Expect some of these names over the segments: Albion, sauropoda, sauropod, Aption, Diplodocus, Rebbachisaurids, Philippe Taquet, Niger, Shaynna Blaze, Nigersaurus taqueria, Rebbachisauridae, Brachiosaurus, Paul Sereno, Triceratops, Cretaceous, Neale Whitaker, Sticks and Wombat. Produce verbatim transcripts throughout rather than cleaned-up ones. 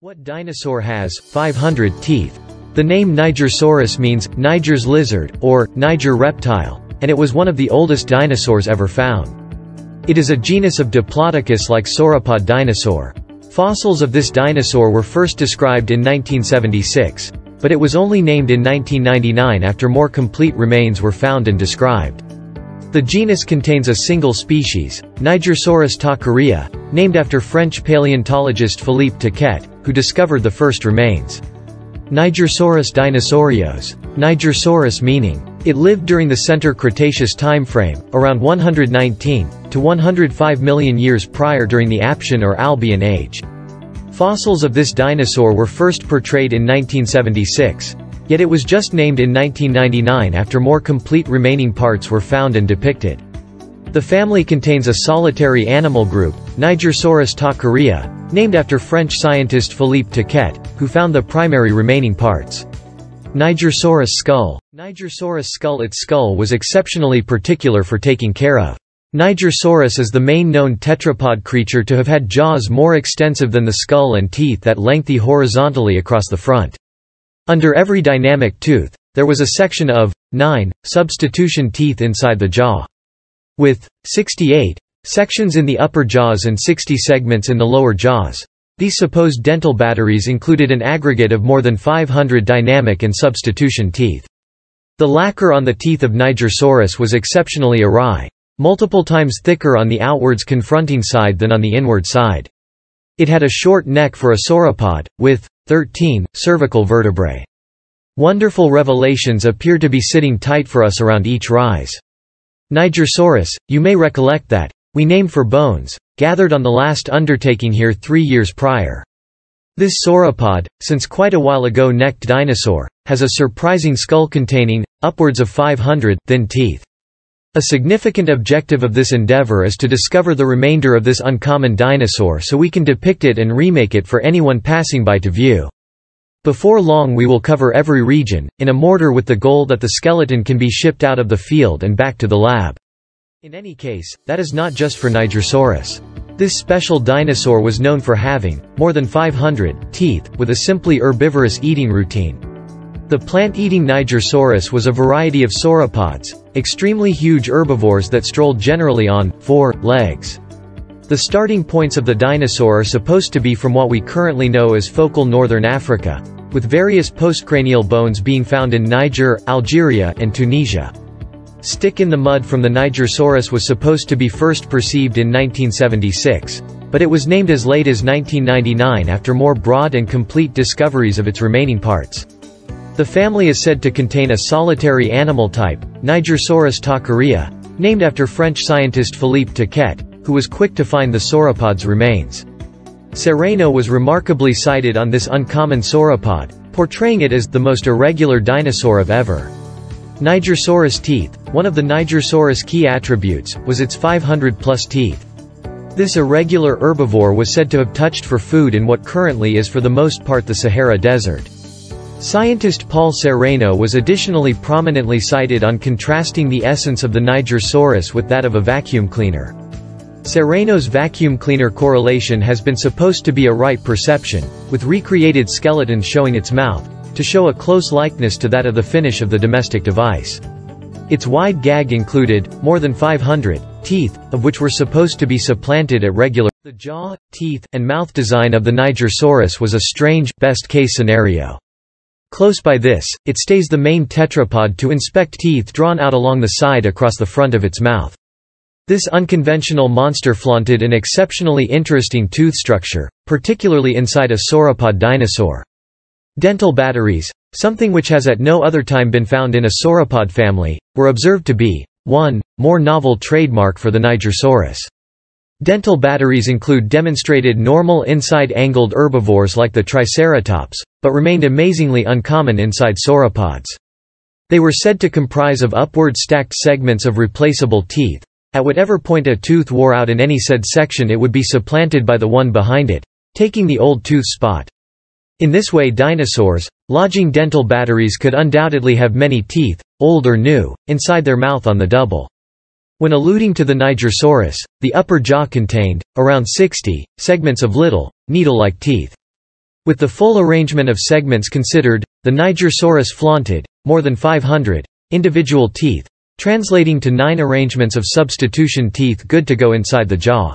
What dinosaur has five hundred teeth? The name Nigersaurus means Niger's lizard or Niger reptile, and it was one of the oldest dinosaurs ever found. It is a genus of Diplodocus-like sauropod dinosaur. Fossils of this dinosaur were first described in nineteen seventy-six, but it was only named in nineteen ninety-nine after more complete remains were found and described. The genus contains a single species, Nigersaurus taqueria, named after French paleontologist Philippe Taquet, who discovered the first remains. Nigersaurus dinosaurios. Nigersaurus meaning, it lived during the Center Cretaceous time frame, around one hundred nineteen to one hundred five million years prior during the Aption or Albion age. Fossils of this dinosaur were first portrayed in nineteen seventy-six, yet it was just named in nineteen ninety-nine after more complete remaining parts were found and depicted. The family contains a solitary animal group, Nigersaurus taqueria, named after French scientist Philippe Taquet, who found the primary remaining parts. Nigersaurus skull. Nigersaurus skull. Its skull was exceptionally particular for taking care of. Nigersaurus is the main known tetrapod creature to have had jaws more extensive than the skull and teeth that lengthy horizontally across the front. Under every dynamic tooth, there was a section of nine substitution teeth inside the jaw, with sixty-eight sections in the upper jaws and sixty segments in the lower jaws. These supposed dental batteries included an aggregate of more than five hundred dynamic and substitution teeth. The lacquer on the teeth of Nigersaurus was exceptionally awry, multiple times thicker on the outwards confronting side than on the inward side. It had a short neck for a sauropod, with thirteen cervical vertebrae. Wonderful revelations appear to be sitting tight for us around each rise. Nigersaurus, you may recollect that we named for bones gathered on the last undertaking here three years prior. This sauropod, since quite a while ago necked dinosaur, has a surprising skull containing upwards of five hundred thin teeth. A significant objective of this endeavor is to discover the remainder of this uncommon dinosaur so we can depict it and remake it for anyone passing by to view. Before long we will cover every region, in a mortar with the goal that the skeleton can be shipped out of the field and back to the lab. In any case, that is not just for Nigersaurus. This special dinosaur was known for having more than five hundred teeth, with a simply herbivorous eating routine. The plant-eating Nigersaurus was a variety of sauropods, extremely huge herbivores that strolled generally on four legs. The starting points of the dinosaur are supposed to be from what we currently know as focal northern Africa, with various postcranial bones being found in Niger, Algeria, and Tunisia. Stick in the mud from the Nigersaurus was supposed to be first perceived in nineteen seventy-six, but it was named as late as nineteen ninety-nine after more broad and complete discoveries of its remaining parts. The family is said to contain a solitary animal type, Nigersaurus taqueria, named after French scientist Philippe Taquet, who was quick to find the sauropod's remains. Sereno was remarkably cited on this uncommon sauropod, portraying it as the most irregular dinosaur of ever. Nigersaurus teeth. One of the Nigersaurus key attributes was its five hundred plus teeth. This irregular herbivore was said to have touched for food in what currently is for the most part the Sahara Desert. Scientist Paul Sereno was additionally prominently cited on contrasting the essence of the Nigersaurus with that of a vacuum cleaner. Sereno's vacuum cleaner correlation has been supposed to be a right perception, with recreated skeletons showing its mouth, to show a close likeness to that of the finish of the domestic device. Its wide gag included more than five hundred teeth, of which were supposed to be supplanted at regular. The jaw, teeth, and mouth design of the Nigersaurus was a strange, best-case scenario. Close by this, it stays the main tetrapod to inspect teeth drawn out along the side across the front of its mouth. This unconventional monster flaunted an exceptionally interesting tooth structure, particularly inside a sauropod dinosaur. Dental batteries, something which has at no other time been found in a sauropod family, were observed to be one more novel trademark for the Nigersaurus. Dental batteries include demonstrated normal inside-angled herbivores like the Triceratops, but remained amazingly uncommon inside sauropods. They were said to comprise of upward stacked segments of replaceable teeth. At whatever point a tooth wore out in any said section, it would be supplanted by the one behind it, taking the old tooth spot. In this way dinosaurs, lodging dental batteries, could undoubtedly have many teeth, old or new, inside their mouth on the double. When alluding to the Nigersaurus, the upper jaw contained around sixty segments of little, needle-like teeth. With the full arrangement of segments considered, the Nigersaurus flaunted more than five hundred individual teeth, translating to nine arrangements of substitution teeth good to go inside the jaw.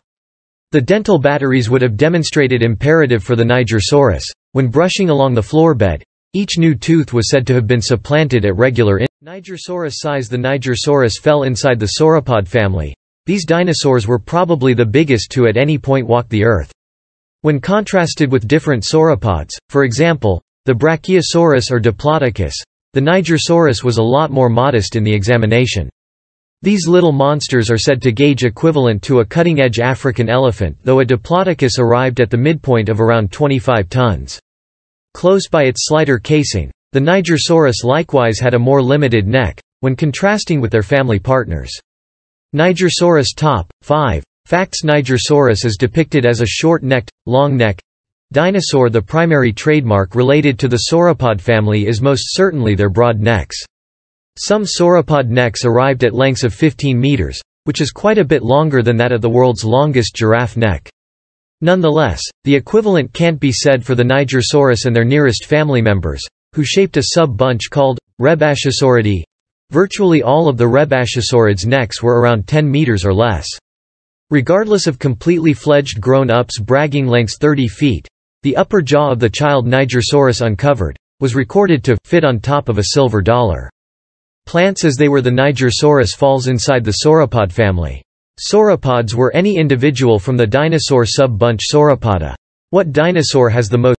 The dental batteries would have demonstrated imperative for the Nigersaurus. When brushing along the floorbed, each new tooth was said to have been supplanted at regular intervals. Nigersaurus size. The Nigersaurus fell inside the sauropod family. These dinosaurs were probably the biggest to at any point walk the Earth. When contrasted with different sauropods, for example, the Brachiosaurus or Diplodocus, the Nigersaurus was a lot more modest in the examination. These little monsters are said to gauge equivalent to a cutting-edge African elephant, though a Diplodocus arrived at the midpoint of around twenty-five tons. Close by its slighter casing, the Nigersaurus likewise had a more limited neck, when contrasting with their family partners. Nigersaurus Top five Facts. Nigersaurus is depicted as a short-necked, long-necked dinosaur. The primary trademark related to the sauropod family is most certainly their broad necks. Some sauropod necks arrived at lengths of fifteen meters, which is quite a bit longer than that of the world's longest giraffe neck. Nonetheless, the equivalent can't be said for the Nigersaurus and their nearest family members, who shaped a sub-bunch called Rebbachisauridae. Virtually all of the Rebbachisaurids' necks were around ten meters or less. Regardless of completely fledged grown-ups bragging lengths thirty feet, the upper jaw of the child Nigersaurus uncovered was recorded to fit on top of a silver dollar. Plants as they were. The Nigersaurus falls inside the sauropod family. Sauropods were any individual from the dinosaur sub-bunch Sauropoda. What dinosaur has the most